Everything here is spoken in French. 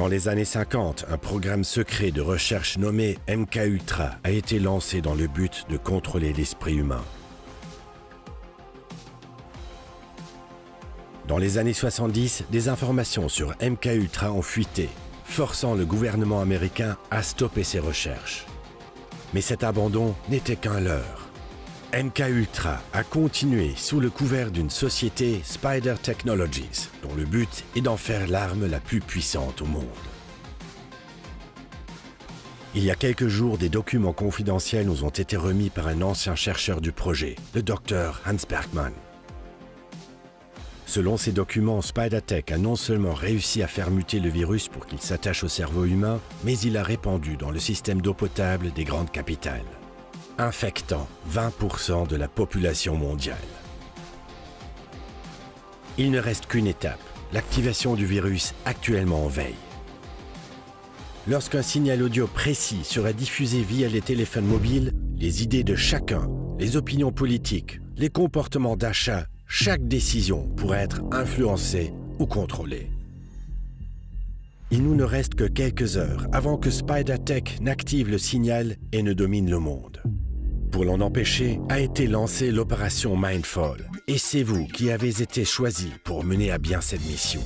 Dans les années 50, un programme secret de recherche nommé MKUltra a été lancé dans le but de contrôler l'esprit humain. Dans les années 70, des informations sur MKUltra ont fuité, forçant le gouvernement américain à stopper ses recherches. Mais cet abandon n'était qu'un leurre. MKUltra a continué sous le couvert d'une société Spider Technologies, dont le but est d'en faire l'arme la plus puissante au monde. Il y a quelques jours, des documents confidentiels nous ont été remis par un ancien chercheur du projet, le docteur Hans Bergmann. Selon ces documents, Spider Tech a non seulement réussi à faire muter le virus pour qu'il s'attache au cerveau humain, mais il l'a répandu dans le système d'eau potable des grandes capitales, infectant 20% de la population mondiale. Il ne reste qu'une étape, l'activation du virus actuellement en veille. Lorsqu'un signal audio précis sera diffusé via les téléphones mobiles, les idées de chacun, les opinions politiques, les comportements d'achat, chaque décision pourra être influencée ou contrôlée. Il nous ne reste que quelques heures avant que Spider Tech n'active le signal et ne domine le monde. Pour l'en empêcher, a été lancée l'opération Mindfall. Et c'est vous qui avez été choisi pour mener à bien cette mission.